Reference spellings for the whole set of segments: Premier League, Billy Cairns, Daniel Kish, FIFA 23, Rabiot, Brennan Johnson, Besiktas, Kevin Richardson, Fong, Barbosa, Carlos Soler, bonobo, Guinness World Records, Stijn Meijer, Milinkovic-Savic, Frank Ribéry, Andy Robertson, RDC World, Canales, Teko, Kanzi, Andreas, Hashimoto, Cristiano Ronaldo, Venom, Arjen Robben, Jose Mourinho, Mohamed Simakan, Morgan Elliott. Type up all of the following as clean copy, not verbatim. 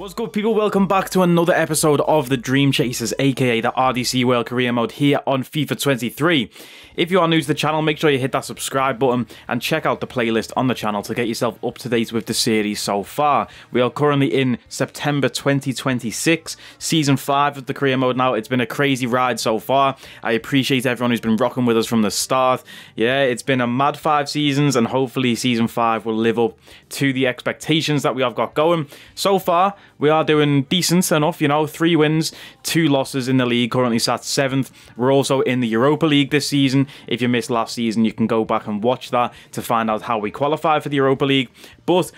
What's good, people? Welcome back to another episode of the Dream Chasers, aka the RDC World Career Mode here on FIFA 23. If you are new to the channel, make sure you hit that subscribe button and check out the playlist on the channel to get yourself up to date with the series so far. We are currently in September 2026, Season 5 of the Career Mode now. It's been a crazy ride so far. I appreciate everyone who's been rocking with us from the start. Yeah, it's been a mad 5 seasons, and hopefully Season 5 will live up to the expectations that we have got going. So far, we are doing decent enough, you know, 3 wins, 2 losses in the league, currently sat 7th. We're also in the Europa League this season. If you missed last season, you can go back and watch that to find out how we qualify for the Europa League. But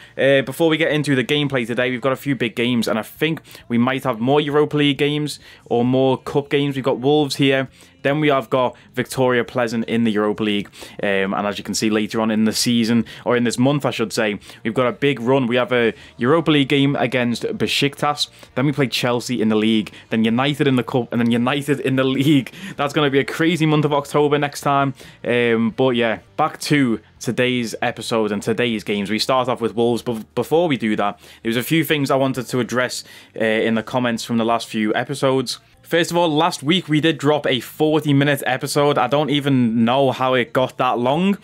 before we get into the gameplay today, we've got a few big games, and I think we might have more Europa League games or more Cup games. We've got Wolves here. Then we have got Viktoria Plzeň in the Europa League. And as you can see later on in the season, or in this month, I should say, we've got a big run. We have a Europa League game against Besiktas. Then we play Chelsea in the league. Then United in the Cup. And then United in the league. That's going to be a crazy month of October next time. But yeah, back to today's episode and today's games. We start off with Wolves, but before we do that, there was a few things I wanted to address in the comments from the last few episodes. First of all, last week we did drop a 40-minute episode. I don't even know how it got that long.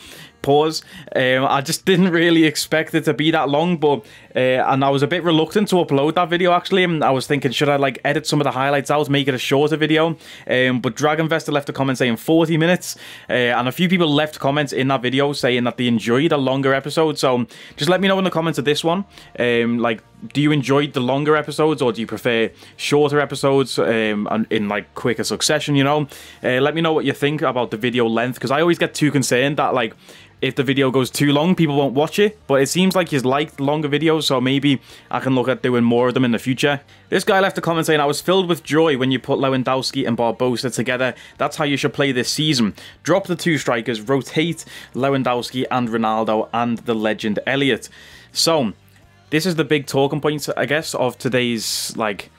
Pause. I just didn't really expect it to be that long, but and I was a bit reluctant to upload that video, actually. I was thinking, should I like edit some of the highlights out, make it a shorter video? But Dragonvester left a comment saying 40 minutes, and a few people left comments in that video saying that they enjoyed a longer episode. So just let me know in the comments of this one, like, do you enjoy the longer episodes, or do you prefer shorter episodes in like quicker succession, you know? Let me know what you think about the video length, because I always get too concerned that like if the video goes too long, people won't watch it. But it seems like he's liked longer videos, so maybe I can look at doing more of them in the future. This guy left a comment saying, I was filled with joy when you put Lewandowski and Barbosa together. That's how you should play this season. Drop the 2 strikers, rotate Lewandowski and Ronaldo and the legend Elliott. So, this is the big talking point, I guess, of today's, like,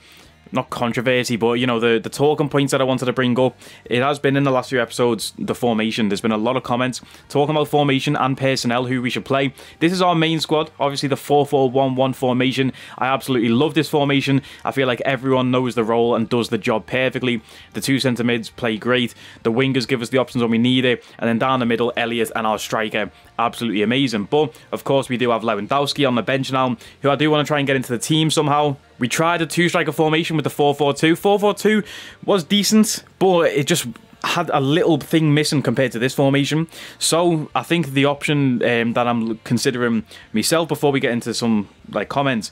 not controversy, but, you know, the talking points that I wanted to bring up. It has been in the last few episodes, the formation. There's been a lot of comments talking about formation and personnel, who we should play. This is our main squad, obviously the 4-4-1-1 formation. I absolutely love this formation. I feel like everyone knows the role and does the job perfectly. The 2 centre mids play great. The wingers give us the options when we need it. And then down the middle, Elliott and our striker, absolutely amazing. But, of course, we do have Lewandowski on the bench now, who I do want to try and get into the team somehow. We tried a 2-striker formation with the 4-4-2. 4-4-2 was decent, but it just had a little thing missing compared to this formation. So I think the option that I'm considering myself, before we get into some like comments,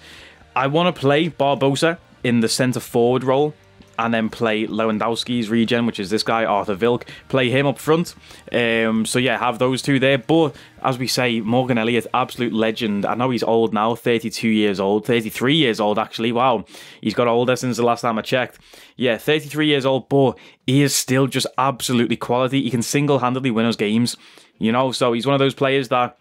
I want to play Barbosa in the centre-forward role, and then play Lewandowski's regen, which is this guy, Arthur Vilk. Play him up front. So yeah, have those 2 there. But as we say, Morgan Elliott, absolute legend. I know he's old now, 32 years old, 33 years old actually. Wow, he's got older since the last time I checked. Yeah, 33 years old, but he is still just absolutely quality. He can single-handedly win us games, you know? So he's one of those players that,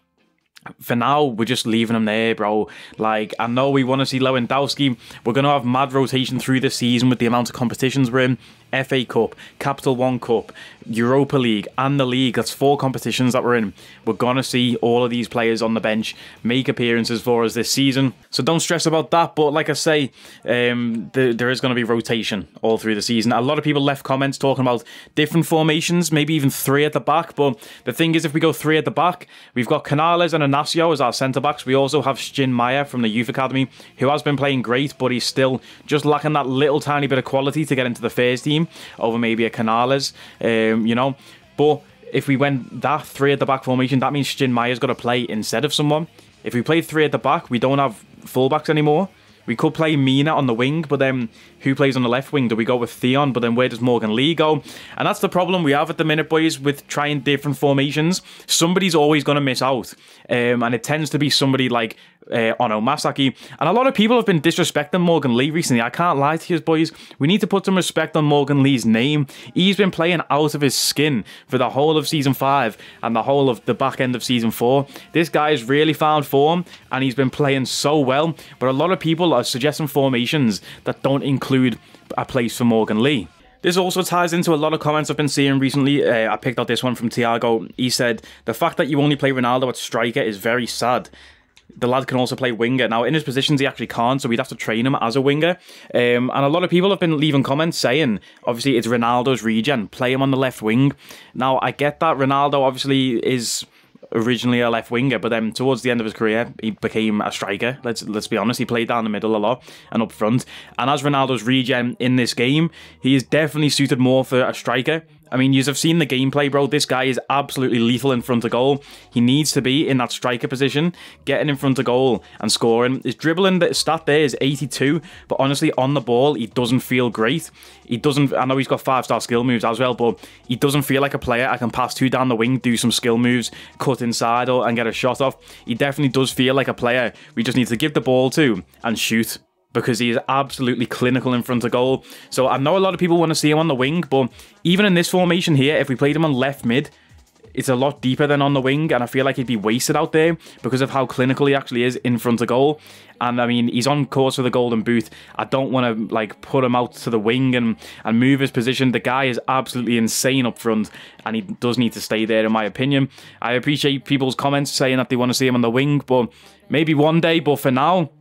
for now, we're just leaving him there, bro. Like, I know we want to see Lewandowski. We're going to have mad rotation through this season with the amount of competitions we're in. FA Cup, Capital One Cup, Europa League, and the league. That's 4 competitions that we're in. We're going to see all of these players on the bench make appearances for us this season. So don't stress about that. But like I say, there is going to be rotation all through the season. A lot of people left comments talking about different formations, maybe even 3 at the back. But the thing is, if we go 3 at the back, we've got Canales and Inacio as our centre-backs. We also have Stijn Meijer from the Youth Academy, who has been playing great, but he's still just lacking that little tiny bit of quality to get into the first team over maybe a Canales, you know. But if we went that 3 at the back formation, that means Stijn Meijer's got to play instead of someone. If we play 3 at the back, we don't have fullbacks anymore. We could play Mina on the wing, but then who plays on the left wing? Do we go with Theon? But then where does Morgan Lee go? And that's the problem we have at the minute, boys, with trying different formations. Somebody's always going to miss out. And it tends to be somebody like Ono Masaki. And a lot of people have been disrespecting Morgan Lee recently. I can't lie to you, boys. We need to put some respect on Morgan Lee's name. He's been playing out of his skin for the whole of Season 5 and the whole of the back end of Season 4. This guy's really found form, and he's been playing so well. But a lot of people are suggesting formations that don't include a place for Morgan Lee. This also ties into a lot of comments I've been seeing recently. I picked out this one from Thiago. He said, the fact that you only play Ronaldo at striker is very sad. the lad can also play winger. Now, in his positions, he actually can't, so we'd have to train him as a winger. And a lot of people have been leaving comments saying, obviously, it's Ronaldo's regen. Play him on the left wing. Now, I get that. Ronaldo, obviously, is originally a left winger, but then towards the end of his career, he became a striker. Let's be honest, he played down the middle a lot and up front. And as Ronaldo's regen in this game, he is definitely suited more for a striker. I mean, you've seen the gameplay, bro. This guy is absolutely lethal in front of goal. He needs to be in that striker position, getting in front of goal and scoring. His dribbling stat there is 82, but honestly, on the ball, he doesn't feel great. He doesn't. I know he's got 5-star skill moves as well, but he doesn't feel like a player I can pass to down the wing, do some skill moves, cut inside or and get a shot off. He definitely does feel like a player we just need to give the ball to and shoot, because he is absolutely clinical in front of goal. So I know a lot of people want to see him on the wing, but even in this formation here, if we played him on left mid, it's a lot deeper than on the wing, and I feel like he'd be wasted out there because of how clinical he actually is in front of goal. And I mean, he's on course for the golden boot. I don't want to like put him out to the wing and move his position. The guy is absolutely insane up front, and he does need to stay there, in my opinion. I appreciate people's comments saying that they want to see him on the wing, but maybe one day. But for now,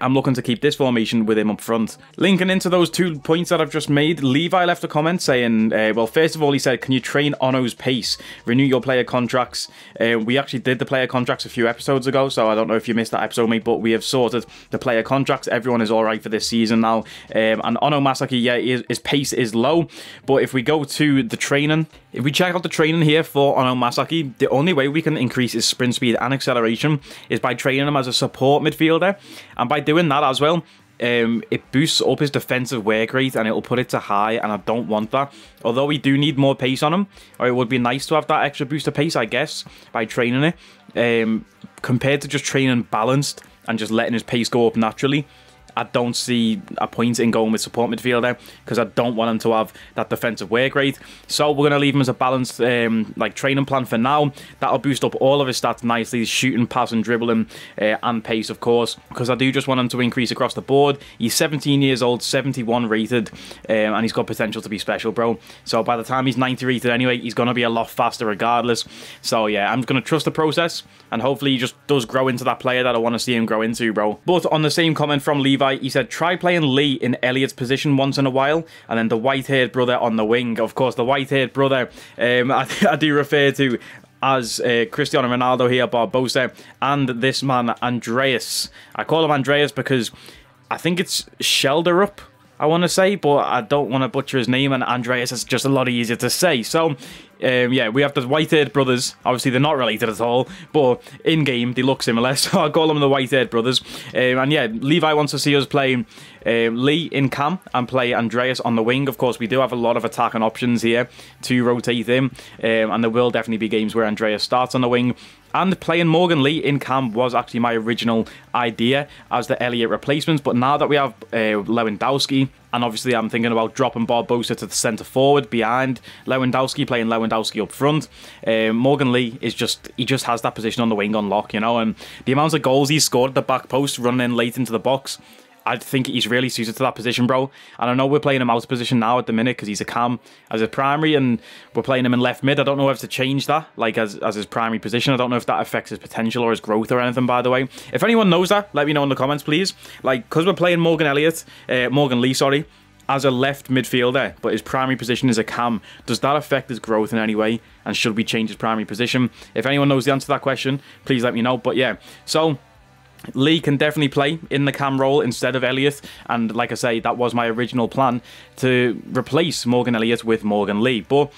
I'm looking to keep this formation with him up front. Linking into those 2 points that I've just made, Levi left a comment saying, well, first of all, he said, can you train Ono's pace? Renew your player contracts. We actually did the player contracts a few episodes ago, so I don't know if you missed that episode, mate, but we have sorted the player contracts. Everyone is all right for this season now. And Ono Masaki, yeah, his pace is low, but if we go to the training, if we check out the training here for Ono Masaki, the only way we can increase his sprint speed and acceleration is by training him as a support midfielder. And by doing that as well, it boosts up his defensive work rate and it'll put it to high, and I don't want that. Although we do need more pace on him, or it would be nice to have that extra boost of pace, I guess, by training it. Compared to just training balanced and just letting his pace go up naturally, I don't see a point in going with support midfielder because I don't want him to have that defensive work rate. So we're going to leave him as a balanced like training plan for now. That'll boost up all of his stats nicely, his shooting, passing, dribbling, and pace, of course, because I do just want him to increase across the board. He's 17 years old, 71 rated, and he's got potential to be special, bro. So by the time he's 90 rated anyway, he's going to be a lot faster regardless. So yeah, I'm going to trust the process, and hopefully he just does grow into that player that I want to see him grow into, bro. But on the same comment from Levi, he said, try playing Lee in Elliott's position once in a while, and then the white-haired brother on the wing. Of course, the white-haired brother I do refer to as Cristiano Ronaldo here, Barbosa, and this man, Andreas. I call him Andreas because I think it's Shelderup, I want to say, but I don't want to butcher his name, and Andreas is just a lot easier to say. So yeah, we have the white-haired brothers. Obviously, they're not related at all, but in-game, they look similar, so I call them the white-haired brothers. And yeah, Levi wants to see us play Lee in cam and play Andreas on the wing. Of course, we do have a lot of attacking options here to rotate him, and there will definitely be games where Andreas starts on the wing. And playing Morgan Lee in cam was actually my original idea as the Elliott replacements, but now that we have Lewandowski, and obviously I'm thinking about dropping Barbosa to the centre-forward behind Lewandowski, playing Lewandowski up front. Morgan Lee is just has that position on the wing on lock, you know, and the amount of goals he's scored at the back post, running in late into the box, I think he's really suited to that position, bro. And I know we're playing him out of position now at the minute because he's a cam as a primary, and we're playing him in left mid. I don't know if to change that, like as his primary position. I don't know if that affects his potential or his growth or anything, by the way. If anyone knows that, let me know in the comments, please. Like, because we're playing Morgan Lee, sorry, as a left midfielder, but his primary position is a cam. Does that affect his growth in any way? And should we change his primary position? If anyone knows the answer to that question, please let me know. But yeah, so Lee can definitely play in the cam role instead of Elliott, and like I say, that was my original plan, to replace Morgan Elliott with Morgan Lee, but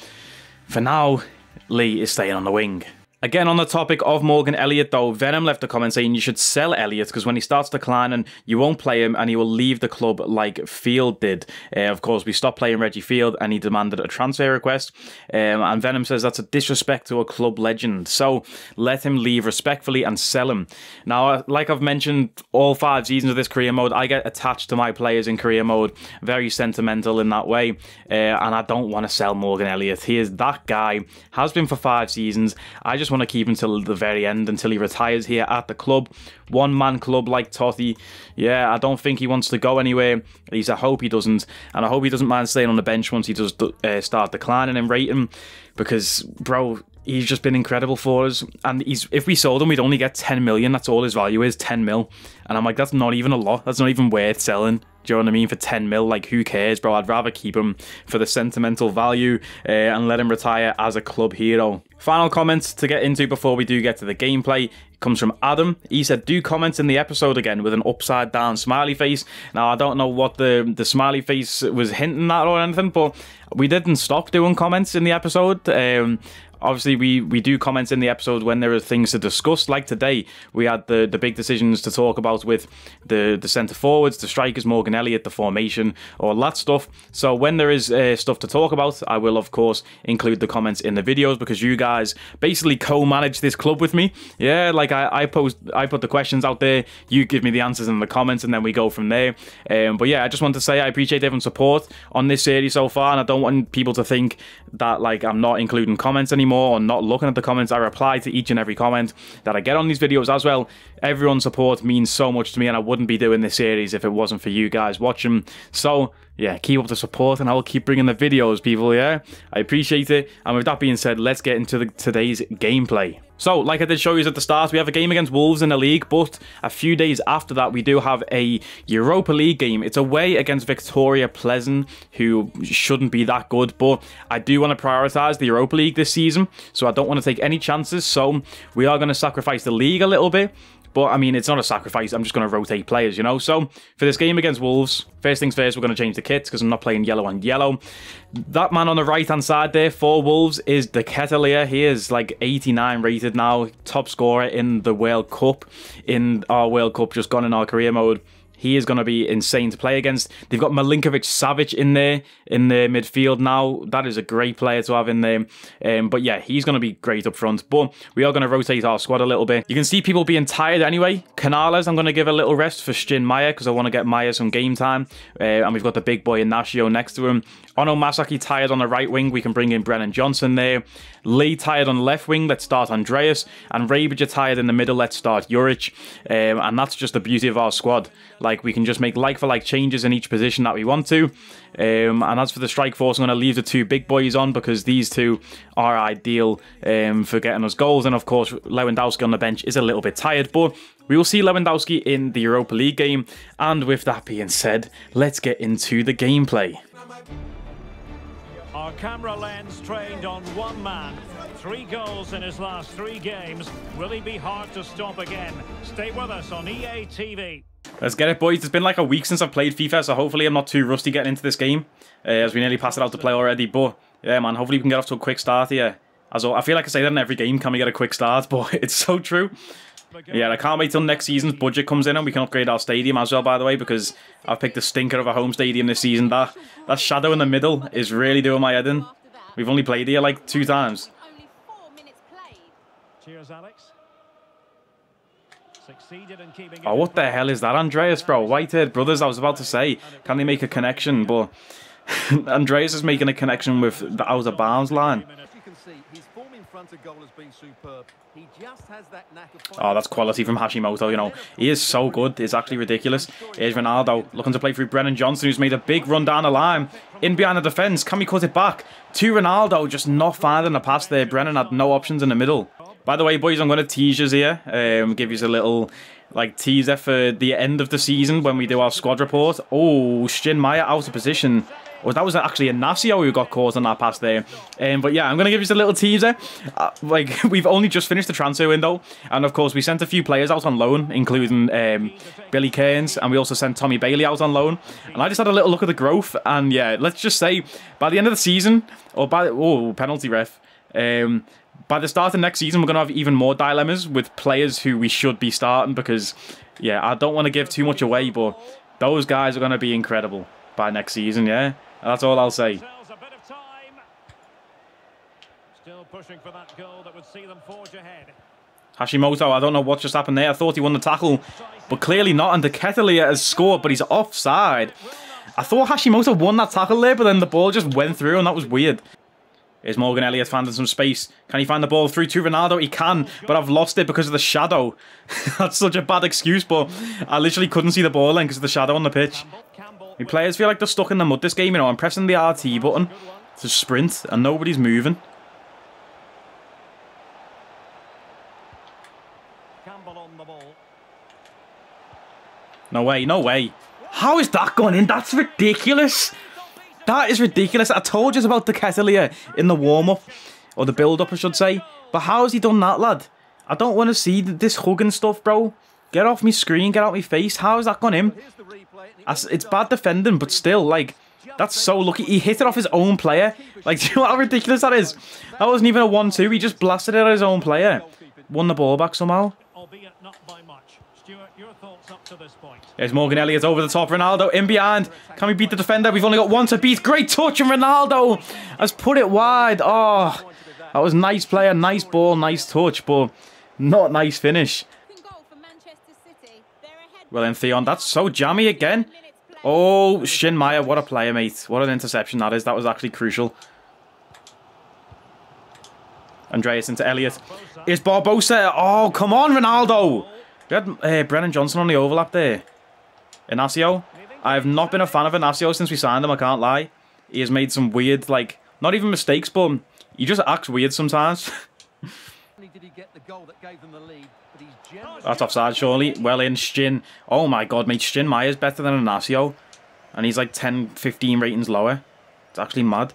for now, Lee is staying on the wing. Again, on the topic of Morgan Elliott, though, Venom left a comment saying you should sell Elliott because when he starts declining, you won't play him and he will leave the club like Field did. Of course, we stopped playing Reggie Field and he demanded a transfer request. And Venom says that's a disrespect to a club legend. So let him leave respectfully and sell him. Now, like I've mentioned, all 5 seasons of this career mode, I get attached to my players in career mode. Very sentimental in that way. And I don't want to sell Morgan Elliott. He is that guy. Has been for 5 seasons. I just want to keep him till the very end, until he retires here at the club. One-man club like Totti. Yeah, I don't think he wants to go anywhere. At least I hope he doesn't. And I hope he doesn't mind staying on the bench once he does start declining in rating. Because, bro, He's just been incredible for us. And he's, if we sold him, we'd only get 10 million. That's all his value is, 10 mil. And I'm like, that's not even a lot. That's not even worth selling. Do you know what I mean? For 10 mil, like, who cares, bro? I'd rather keep him for the sentimental value and let him retire as a club hero. Final comments to get into before we do get to the gameplay comes from Adam. He said, do comment in the episode again with an upside down smiley face. Now, I don't know what the smiley face was hinting at or anything, but we didn't stop doing comments in the episode. Obviously, we do comments in the episode when there are things to discuss. Like today, we had the big decisions to talk about with the centre forwards, the strikers, Morgan Elliott, the formation, all that stuff. So when there is stuff to talk about, I will, of course, include the comments in the videos, because you guys basically co-manage this club with me. Yeah, like I put the questions out there, you give me the answers in the comments, and then we go from there. But yeah, I just want to say I appreciate everyone's support on this series so far, and I don't want people to think that, like, I'm not including comments anymore or not looking at the comments. I reply to each and every comment that I get on these videos as well. Everyone's support means so much to me, and I wouldn't be doing this series if it wasn't for you guys watching. So yeah, keep up the support and I'll keep bringing the videos, people. Yeah, I appreciate it. And with that being said, let's get into today's gameplay. So, like I did show you at the start, we have a game against Wolves in the league, but a few days after that, we do have a Europa League game. It's away against Viktoria Plzeň, who shouldn't be that good, but I do want to prioritise the Europa League this season, so I don't want to take any chances, so we are going to sacrifice the league a little bit. But, I mean, it's not a sacrifice. I'm just going to rotate players, you know? So, for this game against Wolves, first things first, we're going to change the kits because I'm not playing yellow and yellow. That man on the right-hand side there for Wolves is De Ketelaere. He is, like, 89 rated now. Top scorer in the World Cup. In our World Cup, just gone in our career mode. He is going to be insane to play against. They've got Milinkovic-Savic in there, in the midfield now. That is a great player to have in there. But yeah, he's going to be great up front. But we are going to rotate our squad a little bit. You can see people being tired anyway. Canales, I'm going to give a little rest for Stijn Meijer because I want to get Meijer some game time. And we've got the big boy Inacio next to him. Ono Masaki tired on the right wing. We can bring in Brennan Johnson there. Lee tired on left wing. Let's start Andreas. And Rabiot tired in the middle. Let's start Juric. And that's just the beauty of our squad. Like, we can just make like-for-like changes in each position that we want to. And as for the strike force, I'm going to leave the two big boys on because these two are ideal for getting us goals. And, of course, Lewandowski on the bench is a little bit tired. But we will see Lewandowski in the Europa League game. And with that being said, let's get into the gameplay. Our camera lens trained on one man. 3 goals in his last 3 games. Will he be hard to stop again? Stay with us on EA TV. Let's get it, boys. It's been like a week since I've played FIFA, so hopefully I'm not too rusty getting into this game, as we nearly passed it out to play already. But yeah, man, hopefully we can get off to a quick start here. As I feel like I say that in every game, can we get a quick start? But it's so true. Yeah, I can't wait till next season's budget comes in and we can upgrade our stadium as well, by the way, because I've picked a stinker of a home stadium this season. That shadow in the middle is really doing my head in. We've only played here like 2 times. Only 4 minutes played. Cheers, Alex. Oh, what the hell is that, Andreas, bro? White-haired brothers, I was about to say. Can they make a connection? But Andreas is making a connection with the outer bounds line. Oh, that's quality from Hashimoto, you know. He is so good. It's actually ridiculous. Here's Ronaldo looking to play through Brennan Johnson, who's made a big run down the line. In behind the defence. Can we cut it back? To Ronaldo, just not finding the pass there. Brennan had no options in the middle. By the way, boys, I'm going to tease you here. Give you a little, like, teaser for the end of the season when we do our squad report. Oh, Stijn Meijer out of position. Oh, that was actually Inacio who got caught on that pass there. But yeah, I'm going to give you a little teaser. Like, we've only just finished the transfer window. And, of course, we sent a few players out on loan, including Billy Cairns. And we also sent Tommy Bailey out on loan. And I just had a little look at the growth. And, yeah, let's just say by the end of the season, or by... Oh, penalty ref. By the start of next season, we're going to have even more dilemmas with players who we should be starting because, yeah, I don't want to give too much away, but those guys are going to be incredible by next season, yeah? That's all I'll say. Hashimoto, I don't know what just happened there. I thought he won the tackle, but clearly not. And De Ketelaere has scored, but he's offside. I thought Hashimoto won that tackle there, but then the ball just went through, and that was weird. Is Morgan Elliott finding some space? Can he find the ball through to Ronaldo? He can, but I've lost it because of the shadow. That's such a bad excuse, but I literally couldn't see the ball then because of the shadow on the pitch. The players feel like they're stuck in the mud this game, you know. I'm pressing the RT button to sprint and nobody's moving. No way, no way. How is that going in? That's ridiculous. That is ridiculous. I told you about De Ketelaere in the warm-up, or the build-up, I should say. But how has he done that, lad? I don't want to see this hugging stuff, bro. Get off me screen, get out my face. How is that gone in? It's bad defending, but still, like, that's so lucky. He hit it off his own player. Like, do you know how ridiculous that is? That wasn't even a 1-2. He just blasted it at his own player. Won the ball back somehow. Albeit not by much. Stuart, your thoughts up to this point. There's Morgan Elliott over the top. Ronaldo in behind. Can we beat the defender? We've only got one to beat. Great touch, and Ronaldo has put it wide. Oh, that was nice player. Nice ball, nice touch, but not nice finish. Well then, Theon, that's so jammy again. Oh, Stijn Meijer, what a player, mate. What an interception that is. That was actually crucial. Andreas into Elliott. Is Barbosa. Oh, come on, Ronaldo. We had Brennan Johnson on the overlap there. Inacio. I have not been a fan of Inacio since we signed him, I can't lie. He has made some weird, like, not even mistakes, but he just acts weird sometimes. That's offside, surely. Well in, Stijn. Oh my god, mate. Stijn Meijer's better than Inacio. And he's like 10, 15 ratings lower. It's actually mad.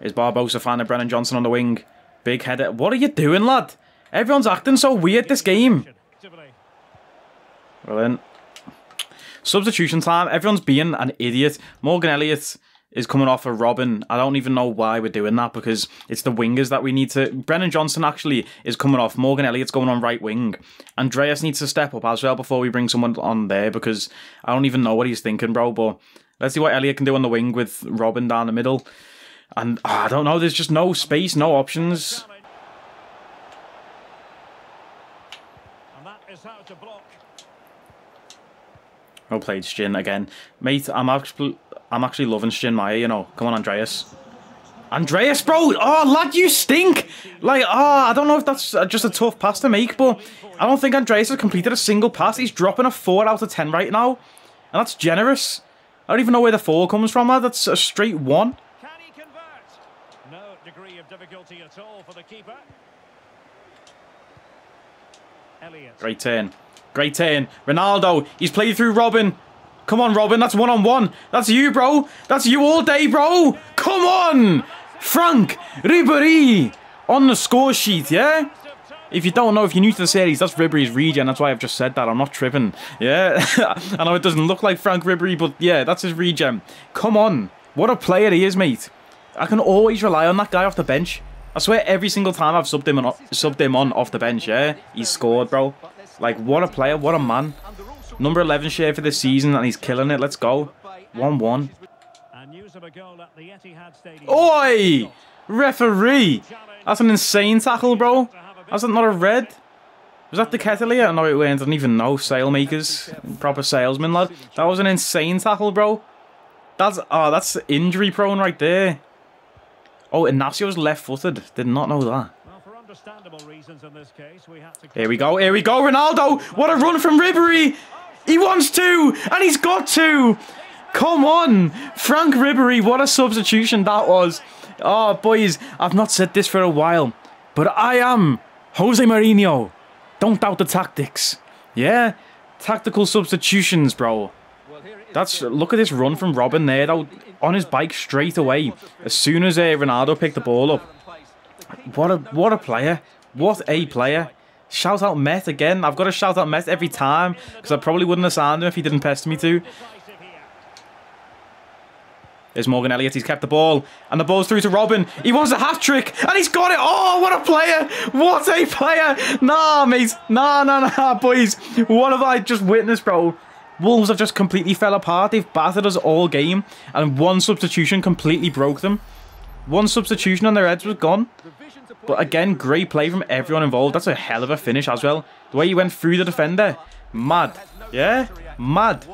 Is Barbosa finding Brennan Johnson on the wing? Big header. What are you doing, lad? Everyone's acting so weird this game. Well then. Substitution time. Everyone's being an idiot. Morgan Elliott is coming off of Robben. I don't even know why we're doing that, because it's the wingers that we need to... Brennan Johnson actually is coming off. Morgan Elliott's going on right wing. Andreas needs to step up as well before we bring someone on there, because I don't even know what he's thinking, bro. But let's see what Elliott can do on the wing with Robben down the middle. And I don't know, there's just no space, no options. And that is how to block. Well played, Stijn, again. Mate, I'm actually loving Stijn Meijer, you know. Come on, Andreas. Andreas, bro! Oh, lad, you stink! Like, oh, I don't know if that's just a tough pass to make, but I don't think Andreas has completed a single pass. He's dropping a 4 out of 10 right now. And that's generous. I don't even know where the 4 comes from, lad. That's a straight 1. Can he convert? No degree of difficulty at all for the keeper. Elliott. Great turn. Great turn. Ronaldo, he's played through Robben. Come on, Robben, that's one-on-one. That's you, bro. That's you all day, bro. Come on. Frank Ribéry on the score sheet, yeah? If you don't know, if you're new to the series, that's Ribéry's regen. That's why I've just said that. I'm not tripping, yeah? I know it doesn't look like Frank Ribéry, but yeah, that's his regen. Come on. What a player he is, mate. I can always rely on that guy off the bench. I swear every single time I've subbed him on off the bench, yeah? He's scored, bro. Like, what a player, what a man. Number 11 share for this season, and he's killing it. Let's go. 1-1. Oi! Referee! That's an insane tackle, bro. That's not a red. Was that De Ketelaere? No, it went. I don't even know. Salemakers. Proper salesman, lad. That was an insane tackle, bro. That's injury prone right there. Oh, Inacio's left-footed. Did not know that. Here we go, here we go. Ronaldo, what a run from Ribéry. He wants to, and he's got to. Come on, Frank Ribéry, what a substitution that was. Oh, boys, I've not said this for a while, but I am Jose Mourinho. Don't doubt the tactics. Yeah, tactical substitutions, bro. Look at this run from Robben there, though, on his bike straight away, as soon as Ronaldo picked the ball up. What a player. What a player. Shout out Met again. I've got to shout out Met every time, because I probably wouldn't have signed him if he didn't pester me to. There's Morgan Elliott. He's kept the ball. And the ball's through to Robben. He wants a hat-trick. And he's got it. Oh, what a player. What a player. Nah, mate. Nah, boys. What have I just witnessed, bro? Wolves have just completely fell apart. They've battered us all game. And one substitution completely broke them. One substitution and their heads was gone. But again, great play from everyone involved. That's a hell of a finish as well. The way he went through the defender. Mad. Yeah? Mad.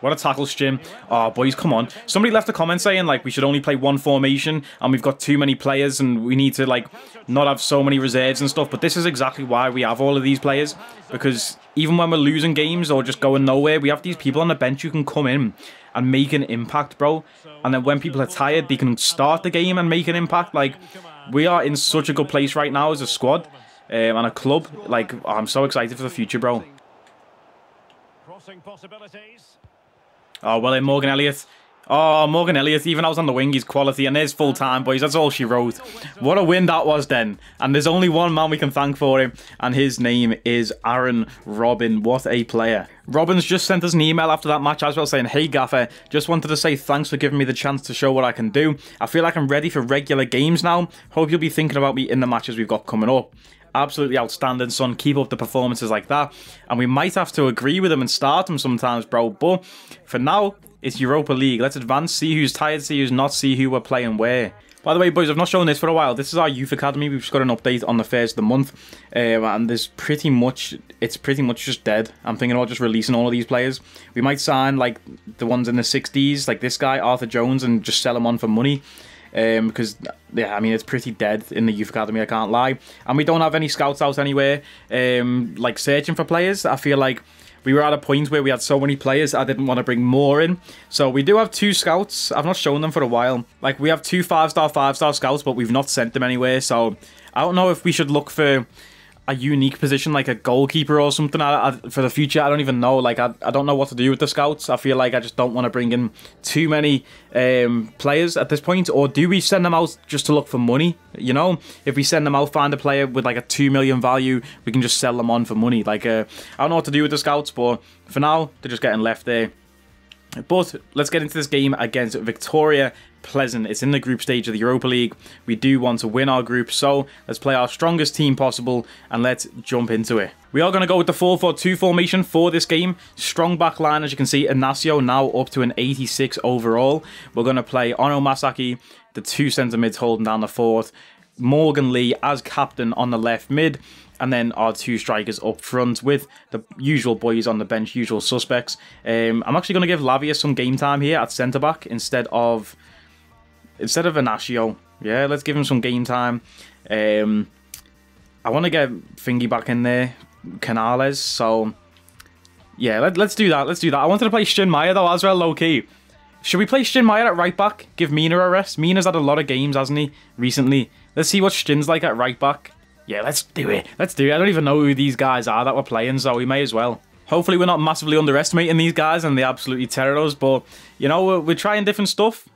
What a tackle, Stijn. Oh, boys, come on. Somebody left a comment saying, like, we should only play one formation and we've got too many players and we need to, like, not have so many reserves and stuff. But this is exactly why we have all of these players. Because even when we're losing games or just going nowhere, we have these people on the bench who can come in and make an impact, bro. And then when people are tired, they can start the game and make an impact. Like, we are in such a good place right now as a squad. and a club. Like, I'm so excited for the future, bro. Oh, well in Morgan Elliott. Oh, Morgan Elliott, even out on the wing, he's quality. And there's full-time, boys. That's all she wrote. What a win that was then. And there's only one man we can thank for him. And his name is Arjen Robben. What a player. Robben's just sent us an email after that match as well saying, "Hey Gaffer, just wanted to say thanks for giving me the chance to show what I can do. I feel like I'm ready for regular games now. Hope you'll be thinking about me in the matches we've got coming up." Absolutely outstanding, son. Keep up the performances like that. And we might have to agree with him and start him sometimes, bro. But for now, it's Europa League. Let's advance, see who's tired, see who's not, see who we're playing where. By the way, boys, I've not shown this for a while. This is our youth academy. We've just got an update on the 1st of the month. And there's pretty much, it's pretty much just dead. I'm thinking about just releasing all of these players. We might sign, like, the ones in the 60s, like this guy, Arthur Jones, and just sell him on for money. Because, yeah, I mean, it's pretty dead in the youth academy, I can't lie. And we don't have any scouts out anywhere, like, searching for players. I feel like we were at a point where we had so many players, I didn't want to bring more in. So we do have 2 scouts. I've not shown them for a while. Like, we have 2 5-star scouts, but we've not sent them anywhere. So I don't know if we should look for a unique position, like a goalkeeper or something. For the future, I don't even know. Like, I don't know what to do with the scouts. I feel like I just don't want to bring in too many players at this point. Or do we send them out just to look for money? You know, if we send them out, find a player with like a 2 million value, we can just sell them on for money. Like, I don't know what to do with the scouts, but for now, they're just getting left there. But let's get into this game against Viktoria Plzeň. It's in the group stage of the Europa League. We do want to win our group, so let's play our strongest team possible and let's jump into it. We are going to go with the 4-4-2 formation for this game. Strong back line, as you can see. Inacio now up to an 86 overall. We're going to play Ono Masaki, the 2 centre mids holding down the fort. Morgan Lee as captain on the left mid, and then our 2 strikers up front with the usual boys on the bench, usual suspects. I'm actually going to give Lavia some game time here at centre back instead of Inacio. Yeah, let's give him some game time. I want to get Thingy back in there, Canales. So yeah, let's do that. Let's do that. I wanted to play Stijn Meijer though as well, low key. Should we play Stijn Meijer at right back? Give Mina a rest. Mina's had a lot of games, hasn't he, recently? Let's see what Stijn's like at right back. Yeah, let's do it. Let's do it. I don't even know who these guys are that we're playing, so we may as well. Hopefully we're not massively underestimating these guys and they absolutely terror us, but, you know, we're trying different stuff.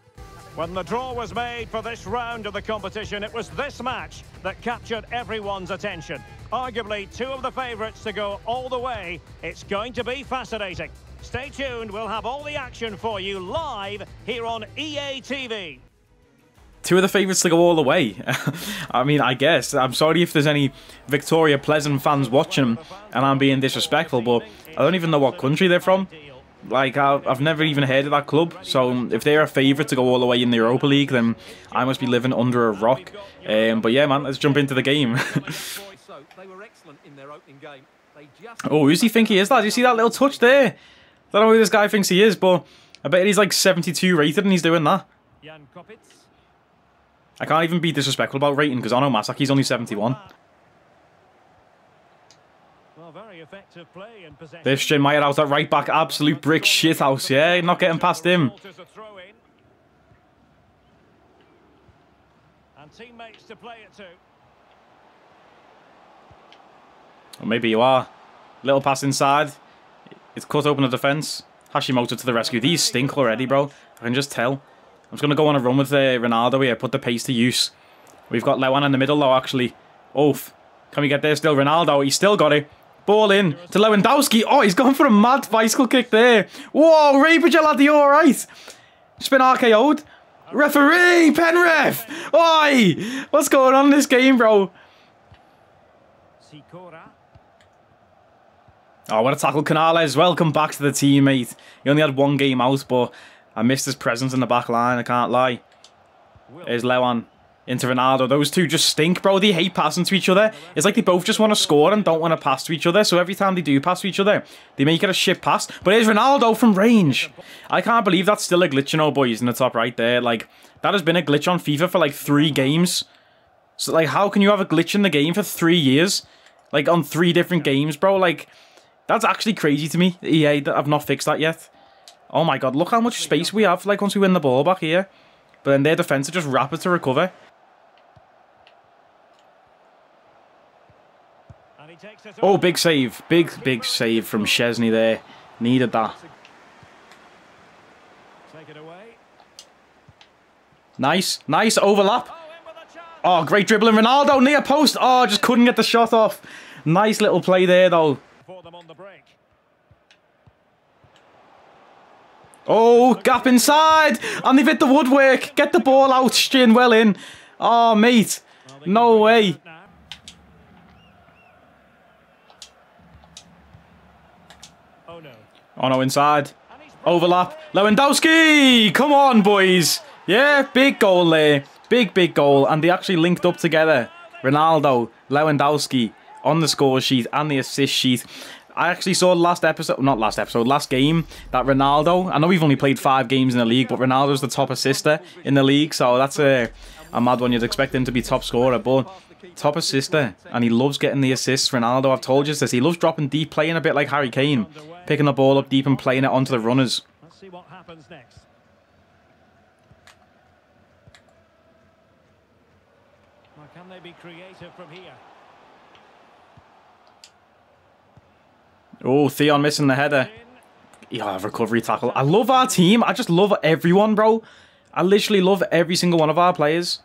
When the draw was made for this round of the competition, it was this match that captured everyone's attention. Arguably, 2 of the favourites to go all the way. It's going to be fascinating. Stay tuned. We'll have all the action for you live here on EA TV. 2 of the favourites to go all the way. I mean, I guess. I'm sorry if there's any Viktoria Plzeň fans watching and I'm being disrespectful, but I don't even know what country they're from. Like, I've never even heard of that club, so if they're a favourite to go all the way in the Europa League, then I must be living under a rock. But yeah, man, let's jump into the game. Oh, who's he think he is, lad? You see that little touch there? I don't know who this guy thinks he is, but I bet he's like 72 rated and he's doing that. I can't even be disrespectful about rating, because Ono Masaki's only 71. There's Stijn Meijer out at right back, absolute brick shithouse, yeah? Not getting past him. Or maybe you are. Little pass inside. It's cut open the defence. Hashimoto to the rescue. These stink already, bro. I can just tell. I'm just going to go on a run with Ronaldo here, put the pace to use. We've got Lewan in the middle, though, actually. Oof. Can we get there still? Ronaldo, he's still got it. Ball in to Lewandowski. Oh, he's gone for a mad bicycle kick there. Whoa, Rabajel, lad, you all right? Just been RKO'd. Referee, pen ref. Oi, what's going on in this game, bro? Oh, what a tackle, Canales. Welcome back to the team, mate. He only had 1 game out, but I missed his presence in the back line, I can't lie. There's Lewan into Ronaldo. Those 2 just stink, bro. They hate passing to each other. It's like they both just want to score and don't want to pass to each other. So every time they do pass to each other, they make it a shit pass. But here's Ronaldo from range. I can't believe that's still a glitch, you know, boys, in the top right there. Like, that has been a glitch on FIFA for like 3 games. So, like, how can you have a glitch in the game for 3 years? Like, on 3 different games, bro? Like, that's actually crazy to me. EA, I've not fixed that yet. Oh my god, look how much space we have, like, once we win the ball back here. But then their defence are just rapid to recover. Oh, big save. Big save from Chesney there. Needed that. Nice. Nice overlap. Oh, great dribbling. Ronaldo near post. Oh, just couldn't get the shot off. Nice little play there, though. Oh, gap inside. And they've hit the woodwork. Get the ball out. Stijn well in. Oh, mate. No way. Oh, no, inside. Overlap. Lewandowski! Come on, boys. Yeah, big goal there. Big goal. And they actually linked up together. Ronaldo, Lewandowski on the score sheet and the assist sheet. I actually saw last game, that Ronaldo, I know we've only played 5 games in the league, but Ronaldo's the top assister in the league, so that's a mad one. You'd expect him to be top scorer, but top assister, and he loves getting the assists. Ronaldo, I've told you this, he loves dropping deep, playing a bit like Harry Kane, picking the ball up deep and playing it onto the runners. Let's see what happens next. Well, can they be creative from here? Oh, Theon missing the header. Yeah, recovery tackle. I love our team. I just love everyone, bro. I literally love every single one of our players.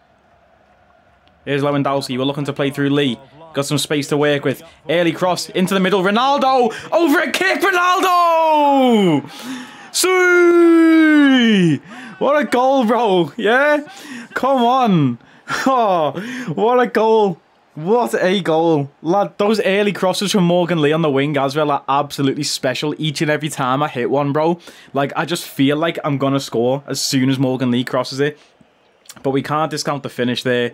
Here's Lewandowski. We're looking to play through Lee. Got some space to work with. Early cross into the middle. Ronaldo over a kick. Ronaldo! See! What a goal, bro. Yeah? Come on. Oh, what a goal. What a goal. Lad, those early crosses from Morgan Lee on the wing as well are absolutely special. Each and every time I hit one, bro. Like, I just feel like I'm going to score as soon as Morgan Lee crosses it. But we can't discount the finish there.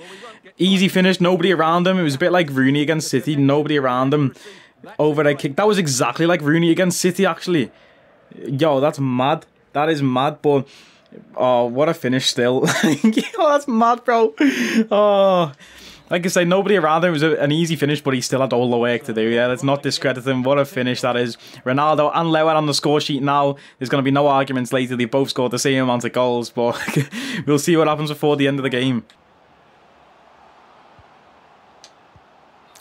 Easy finish, nobody around him. It was a bit like Rooney against City, nobody around him. Overhead kick. That was exactly like Rooney against City, actually. Yo, that's mad. That is mad, but... Oh, what a finish still. Yo, that's mad, bro. Oh... Like I say, nobody around him. It was an easy finish, but he still had all the work to do. Yeah, let's not discredit him. What a finish that is. Ronaldo and Lewen on the score sheet now. There's going to be no arguments later. They both scored the same amount of goals, but we'll see what happens before the end of the game.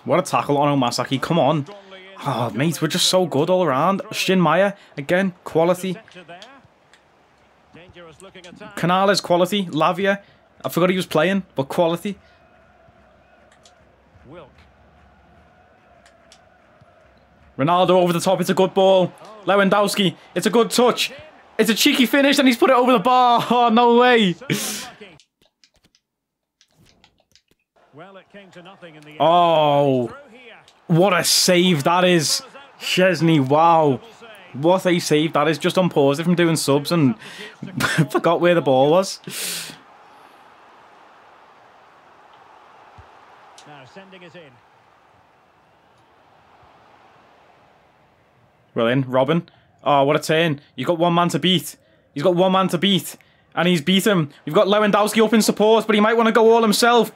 What a tackle on Ono Masaki. Come on. Oh, mate, we're just so good all around. Stijn Meijer, again, quality. Canales, quality. Lavia, I forgot he was playing, but quality. Ronaldo over the top, it's a good ball. Lewandowski, it's a good touch. It's a cheeky finish and he's put it over the bar. Oh, no way. Oh, what a save that is. Chesney, wow. What a save that is. Just unpaused it from doing subs and forgot where the ball was. Now sending it in. Well in, Robben. Oh, what a turn. You've got one man to beat. He's got one man to beat. And he's beat him. You've got Lewandowski up in support, but he might want to go all himself.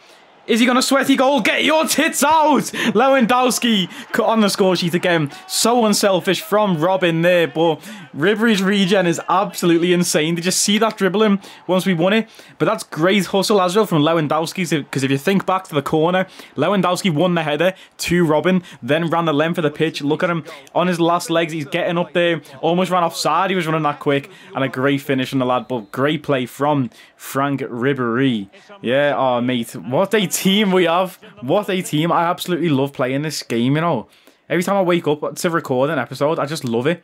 Is he going to sweaty goal? Get your tits out! Lewandowski on the score sheet again. So unselfish from Robben there, but Ribery's regen is absolutely insane. Did you see that dribbling once we won it? But that's great hustle as well from Lewandowski, because if you think back to the corner, Lewandowski won the header to Robben, then ran the length of the pitch. Look at him on his last legs. He's getting up there. Almost ran offside. He was running that quick. And a great finish on the lad, but great play from Frank Ribery. Yeah, oh, mate. What a team we have. What a team. I absolutely love playing this game, you know. Every time I wake up to record an episode, I just love it.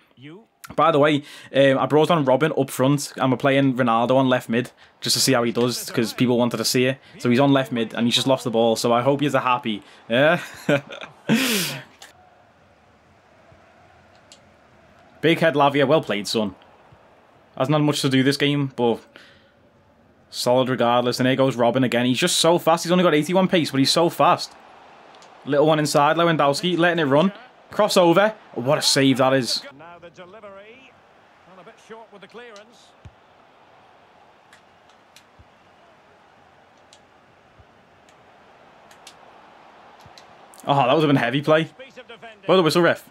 By the way, I brought on Robben up front and we're playing Ronaldo on left mid just to see how he does because people wanted to see it. So he's on left mid and he's just lost the ball. So I hope you're happy. Yeah. Big head Lavia. Well played, son. Hasn't had much to do this game, but... solid regardless. And here goes Robben again. He's just so fast. He's only got 81 pace, but he's so fast. Little one inside. Lewandowski letting it run. Crossover. Oh, what a save that is. Now the delivery. And a bit short with the clearance. Oh, that would have been heavy play. By the whistle, ref.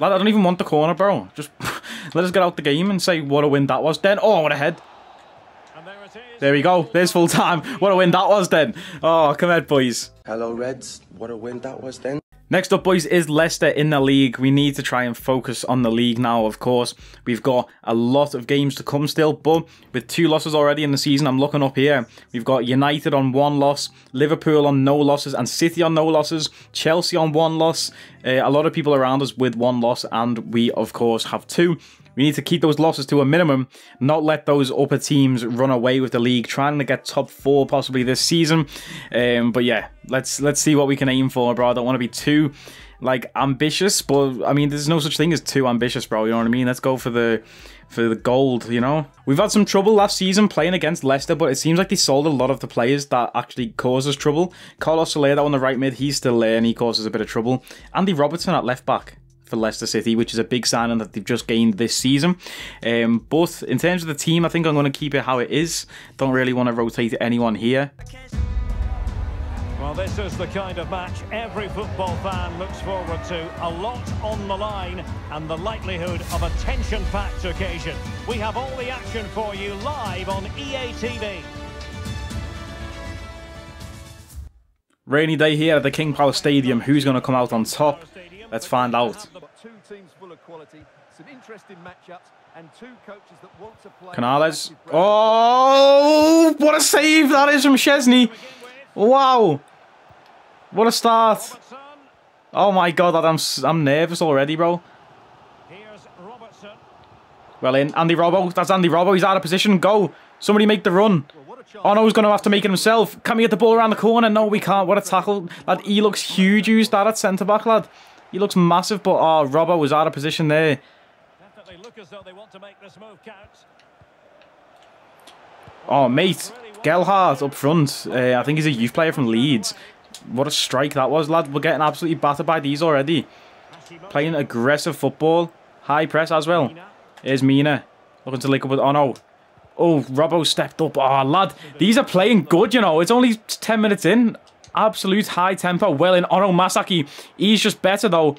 Lad, I don't even want the corner, bro. Just let us get out the game and say what a win that was. Then, oh, what a head. There we go. There's full time. What a win that was then. Oh, come ahead, boys. Hello, Reds. What a win that was then. Next up, boys, is Leicester in the league. We need to try and focus on the league now, of course. We've got a lot of games to come still, but with 2 losses already in the season, I'm looking up here. We've got United on 1 loss, Liverpool on no losses, and City on no losses, Chelsea on 1 loss. A lot of people around us with 1 loss, and we, of course, have 2. We need to keep those losses to a minimum, not let those upper teams run away with the league, trying to get top 4 possibly this season. But yeah, let's see what we can aim for, bro. I don't want to be too ambitious, but I mean, there's no such thing as too ambitious, bro. You know what I mean? Let's go for the gold, you know? We've had some trouble last season playing against Leicester, but it seems like they sold a lot of the players that actually cause us trouble. Carlos Soler, that on the right mid, he's still there and he causes a bit of trouble. Andy Robertson at left back for Leicester City, which is a big signing that they've just gained this season. But in terms of the team, I think I'm going to keep it how it is. Don't really want to rotate anyone here. Well, this is the kind of match every football fan looks forward to. A lot on the line and the likelihood of a tension-packed occasion. We have all the action for you live on EA TV. Rainy day here at the King Power Stadium. Who's going to come out on top? Let's find out. Two teams full of quality, some interesting matchups, and 2 coaches that want to play. Canales. Oh, what a save that is from Chesney. Wow. What a start. Oh my god, I'm nervous already, bro. Here's Robertson. Well in. Andy Robbo. That's Andy Robbo. He's out of position. Go. Somebody make the run. Oh no, he's going to have to make it himself. Can we get the ball around the corner? No, we can't. What a tackle. Lad, he looks huge. Who's that at centre-back, lad? He looks massive, but oh, Robbo was out of position there. Oh, mate. Gelhardt up front. I think he's a youth player from Leeds. What a strike that was, lad. We're getting absolutely battered by these already. Playing aggressive football. High press as well. Here's Mina. Looking to link up with Ono. Oh, Robbo stepped up. Oh, lad. These are playing good, you know. It's only 10 minutes in. Absolute high tempo. Well in. Ono Masaki. He's just better, though.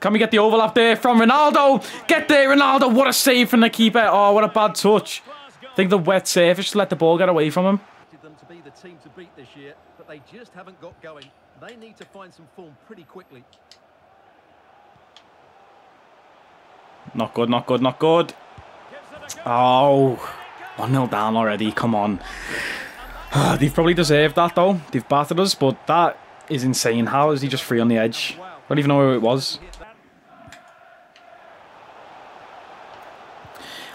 Can we get the overlap there from Ronaldo? Get there, Ronaldo. What a save from the keeper. Oh, what a bad touch. I think the wet surface just let the ball get away from him. Them to be the team to beat this year, but they just haven't got going. They need to find some form pretty quickly. Not good, not good, not good. Oh, 1-0 down already. Come on. They've probably deserved that, though. They've battered us, but that is insane. How is he just free on the edge? I don't even know who it was.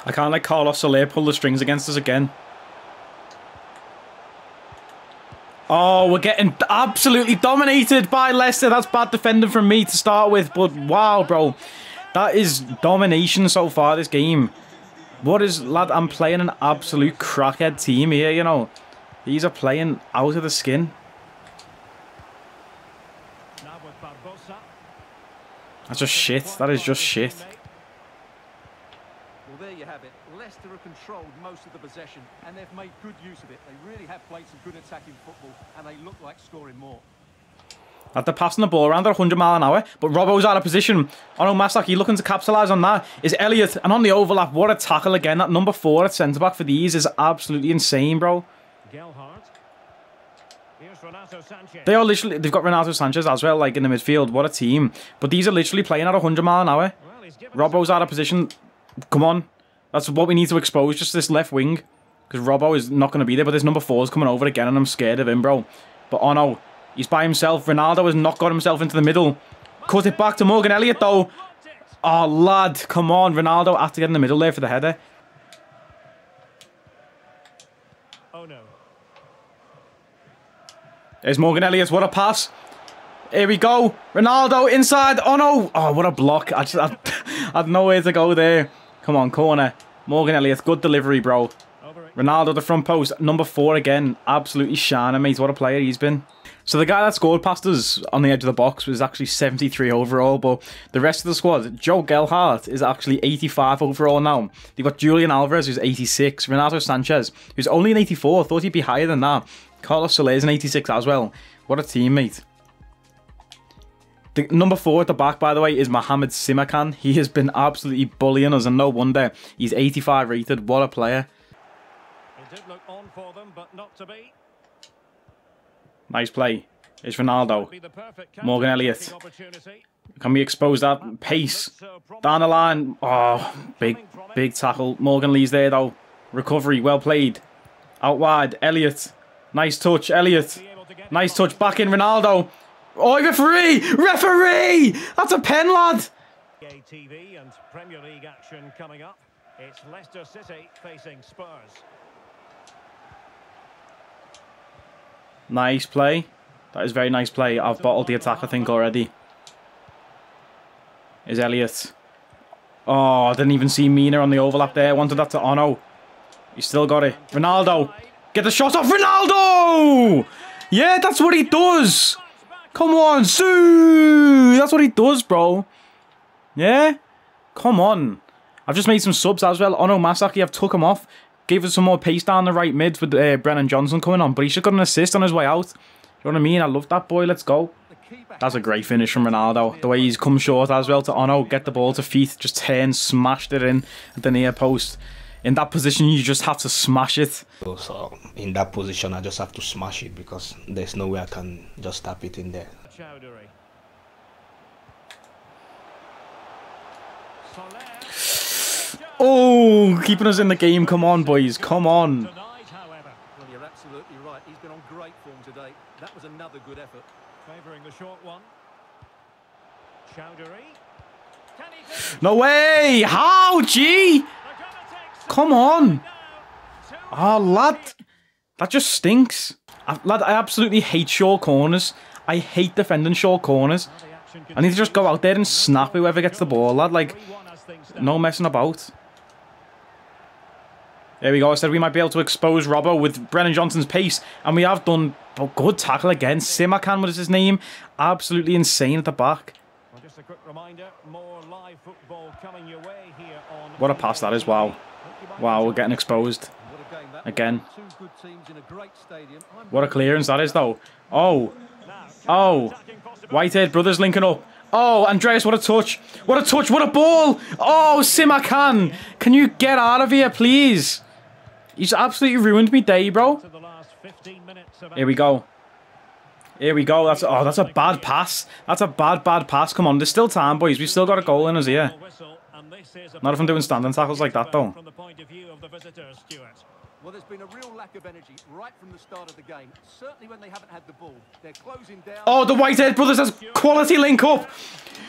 I can't let Carlos Soler pull the strings against us again. Oh, we're getting absolutely dominated by Leicester. That's bad defending from me to start with, but wow, bro. That is domination so far this game. What is... Lad, I'm playing an absolute crackhead team here, you know. These are playing out of the skin. That's just shit. That is just shit. Well, there you have it. Leicester have controlled most of the possession, and they've made good use of it. They really have played some good attacking football, and they look like scoring more. They're passing the ball around at 100 mile an hour, but Robbo's out of position. Ono Masaki looking to capitalise on that is Elliott, and on the overlap, what a tackle again. That number 4 at centre-back for these is absolutely insane, bro. Gelhardt. Here's Ronaldo Sanchez. They are literally, they've got Ronaldo Sanchez as well, like in the midfield. What a team. But these are literally playing at 100 mile an hour. Well, Robbo's out of position. Come on. That's what we need to expose, just this left wing. Because Robbo is not going to be there, but this number 4 is coming over again, and I'm scared of him, bro. But oh no, he's by himself. Ronaldo has not got himself into the middle. Cut it back to Morgan Elliott, though. Oh, lad, come on. Ronaldo had to get in the middle there for the header. Oh no. There's Morgan Elliott. What a pass. Here we go. Ronaldo inside. Oh, no. Oh, what a block. I had nowhere to go there. Come on, corner. Morgan Elliott. Good delivery, bro. Ronaldo, the front post. Number 4 again. Absolutely shining, mate. What a player he's been. So the guy that scored past us on the edge of the box was actually 73 overall, but the rest of the squad, Joe Gelhardt is actually 85 overall now. They've got Julian Alvarez, who's 86. Renato Sanchez, who's only an 84. Thought he'd be higher than that. Carlos Soler is an 86 as well. What a teammate. The number 4 at the back, by the way, is Mohamed Simakan. He has been absolutely bullying us, and no wonder. He's 85 rated. What a player. It did look on for them, but not to be. Nice play. It's Ronaldo. Morgan Elliott. Can we expose that pace? Down the line. Oh, big tackle. Morgan Lee's there though. Recovery, well played. Out wide, Elliott. Nice touch, Elliott. Nice touch, back in Ronaldo. Oh, referee! Referee! That's a pen, lad. TV and Premier League action coming up. It's Leicester City facing Spurs. Nice play. That is very nice play. I've bottled the attack, I think, already. Is Elliott. Oh, I didn't even see Mina on the overlap there. Wanted that to Ono. He's still got it. Ronaldo. Get the shot off. Ronaldo! Yeah, that's what he does. Come on, Sue. That's what he does, bro. Yeah? Come on. I've just made some subs as well. Ono Masaki, I've took him off. Gave us some more pace down the right mid with Brennan Johnson coming on. But he should have got an assist on his way out. You know what I mean? I love that boy. Let's go. That's a great finish from Ronaldo. The way he's come short as well to Ono. Get the ball to feet. Just turn. Smashed it in at the near post. In that position, you just have to smash it. So in that position, I just have to smash it because there's no way I can just tap it in there. Oh, keeping us in the game. Come on, boys. Come on. Well, you're absolutely right. He's been on great form today. That was another good effort. Favouring the short one. Chowdhury. No way. How, G? Come on. Oh, lad. That just stinks. Lad, I absolutely hate short corners. I hate defending short corners. I need to just go out there and snap whoever gets the ball, lad. Like, no messing about. There we go. I said we might be able to expose Robbo with Brennan Johnson's pace. And we have done a good tackle again. Simakan, what is his name? Absolutely insane at the back. Well, just a quick reminder, more live football coming your way here on... What a pass that is. Wow. Wow, we're getting exposed. Again. What a clearance that is, though. Oh. Oh. Whitehead brothers linking up. Oh, Andreas, what a touch. What a touch. What a ball. Oh, Simakan. Can you get out of here, please? He's absolutely ruined me day, bro. Here we go. Here we go. That's, oh, that's a bad pass. That's a bad pass. Come on, there's still time, boys. We've still got a goal in us here. Not if I'm doing standing tackles like that, though. Well, there's been a real lack of energy right from the start of the game. Certainly when they haven't had the ball. They're closing down. Oh, the Whitehead brothers has quality link up.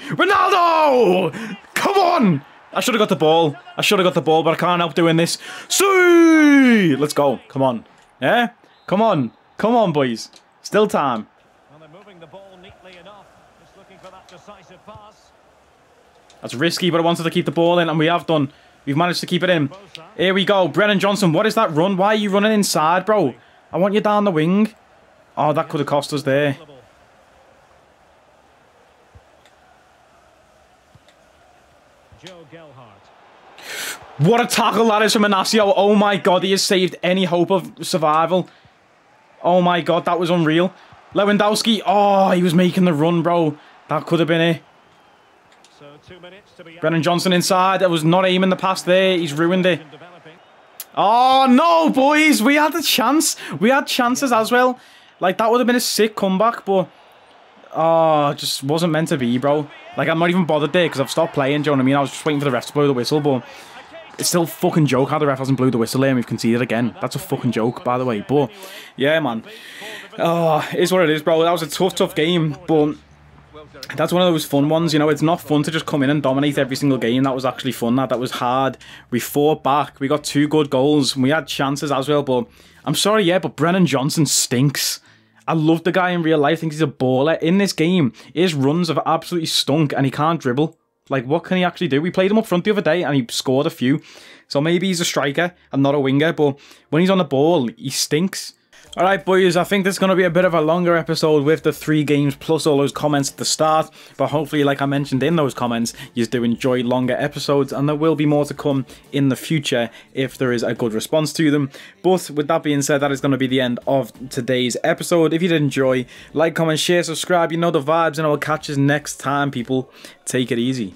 Ronaldo! Come on! I should have got the ball. I should have got the ball, but I can't help doing this. See! Let's go. Come on. Yeah? Come on. Come on, boys. Still time. And they're moving the ball neatly enough. Just looking for that decisive pass. That's risky, but I wanted to keep the ball in, and we have done. We've managed to keep it in. Here we go. Brennan Johnson, what is that run? Why are you running inside, bro? I want you down the wing. Oh, that could have cost us there. What a tackle that is from Inacio. Oh my god, he has saved any hope of survival. Oh my god, that was unreal. Lewandowski. Oh, he was making the run, bro. That could have been it. Brennan Johnson inside. I was not aiming the pass there. He's ruined it. Oh, no, boys. We had a chance. We had chances as well. Like, that would have been a sick comeback, but... Oh, just wasn't meant to be, bro. Like, I'm not even bothered there because I've stopped playing, do you know what I mean? I was just waiting for the ref to blow the whistle, but... It's still a fucking joke how the ref hasn't blew the whistle there and we've conceded again. That's a fucking joke, by the way. But, yeah, man. Oh, it is what it is, bro. That was a tough game, but... That's one of those fun ones, you know. It's not fun to just come in and dominate every single game. That was actually fun. That was hard. We fought back. We got two good goals. We had chances as well, but I'm sorry, yeah, but Brennan Johnson stinks. I love the guy in real life. I think he's a baller. In this game, his runs have absolutely stunk and he can't dribble. Like, what can he actually do? We played him up front the other day and he scored a few. So maybe he's a striker and not a winger, but when he's on the ball, he stinks. Alright, boys, I think this is going to be a bit of a longer episode with the three games plus all those comments at the start. But hopefully, like I mentioned in those comments, you do enjoy longer episodes and there will be more to come in the future if there is a good response to them. But with that being said, that is going to be the end of today's episode. If you did enjoy, like, comment, share, subscribe, you know the vibes, and I will catch you next time, people. Take it easy.